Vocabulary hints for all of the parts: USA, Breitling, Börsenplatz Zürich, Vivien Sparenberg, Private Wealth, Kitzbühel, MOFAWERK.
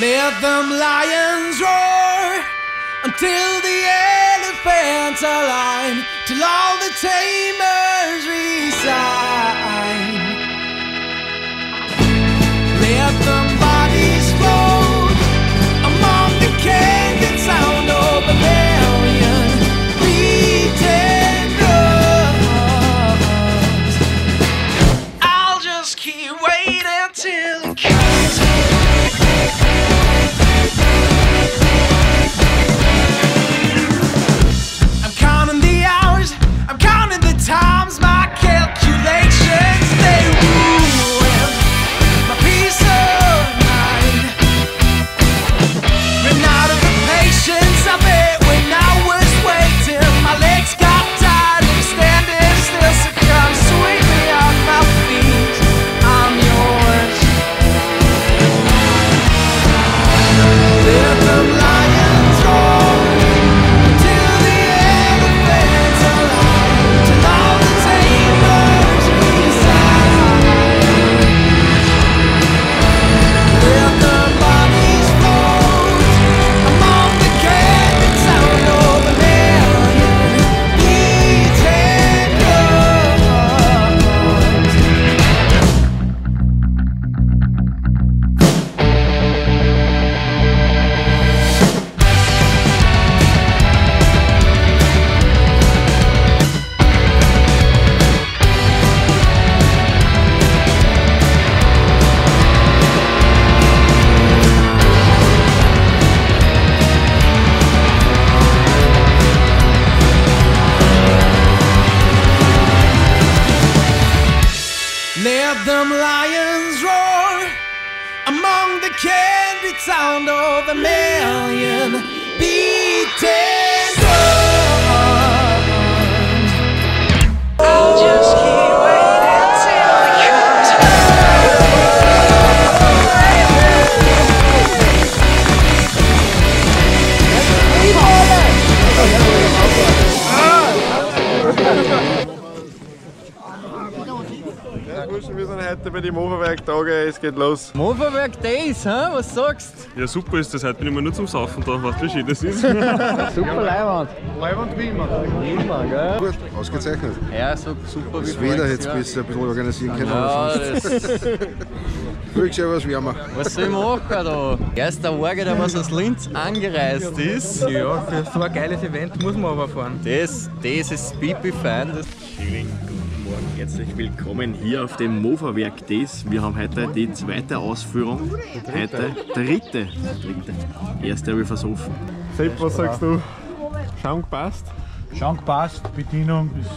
Let them lions roar until the elephants align, till all the tamers resign. Let them bodies float among the candid sound of a million beaten drums. I'll just keep waiting till it comes. Let them lions roar among the candy sound of a million beaten drums. I'll just keep waiting till the comes. Ja, Burschen, wir sind heute bei den MOFAWERK-Tagen, es geht los. MOFAWERK-Days, hä? Was sagst du? Ja, super ist das, heute bin ich mal nur zum Saufen da, was für schön das ist. Super Leihwand. Leihwand wie immer. Immer, gell? Gut, ausgezeichnet. Ja, so super wie Wetter hätte es besser ein bisschen organisieren können. Ja, Frühstück was wärmer. Was soll ich machen da? Erst der Orge, der was aus Linz angereist ist. Ja, für so ein geiles Event muss man aber fahren. Das ist pipi-fein. Herzlich willkommen hier auf dem MOFAWERK Days. Wir haben heute die zweite Ausführung. Heute dritte. Erste habe ich versoffen. Sepp, was sagst du? Schaum gepasst? Schaum gepasst, Bedienung ist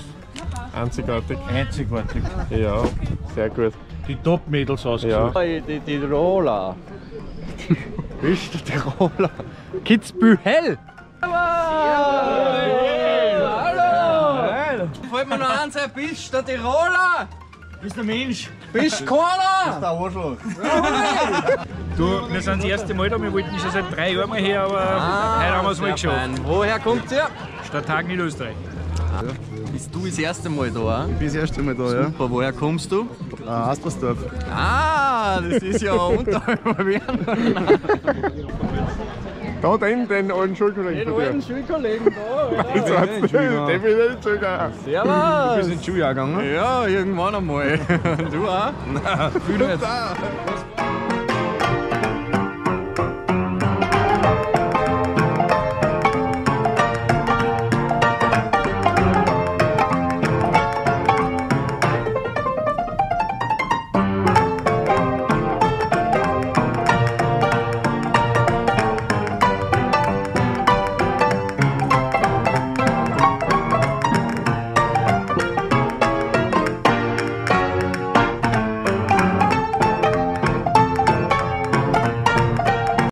einzigartig. Einzigartig. Ja, sehr gut. Die Top-Mädels ausgesucht. Ja. Die Tiroler. Bist du Tiroler? Kitzbühel! Fällt mir noch eins ein, bist der Tiroler? Bist der Mensch? Bist keiner? Bist der Arschloch. Du, wir sind das erste Mal da, wir wollten schon seit 3 Jahren mal her, aber heute haben wir es mal geschafft. Fein. Woher kommt ihr? Stadthagen in Österreich. Ah. Bist du das erste Mal da? Ich bin das erste Mal da, super. Ja. Super, woher kommst du? Aspersdorf. Ah, das ist ja unterhalb von Wern. Da den alten Schulkollegen. Den alten Schulkollegen da. Den will ich nicht sogar. Servus. Du bist in die Schule gegangen, ne? Ja, irgendwann einmal. Du auch? Nein. Viel nicht.